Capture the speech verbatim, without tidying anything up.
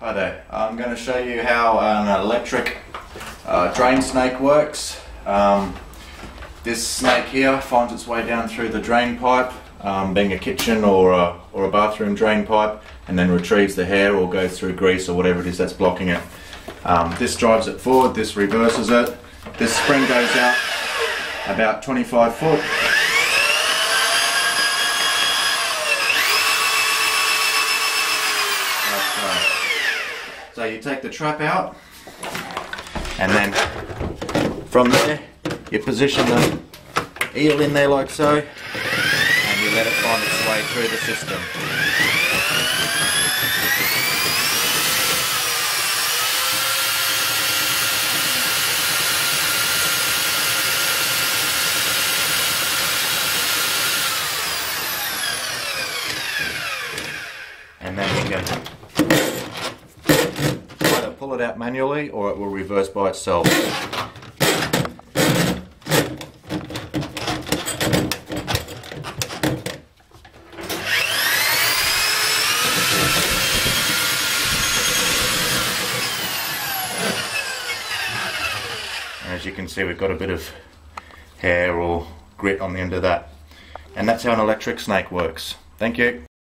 Hi there, I'm going to show you how an electric uh, drain snake works. Um, this snake here finds its way down through the drain pipe, um, being a kitchen or a, or a bathroom drain pipe, and then retrieves the hair or goes through grease or whatever it is that's blocking it. Um, this drives it forward, this reverses it, this spring goes out about twenty-five foot. So you take the trap out, and then from there you position the eel in there like so, and you let it find its way through the system. And then you can pull it out manually, or it will reverse by itself. And as you can see, we've got a bit of hair or grit on the end of that. And that's how an electric snake works. Thank you.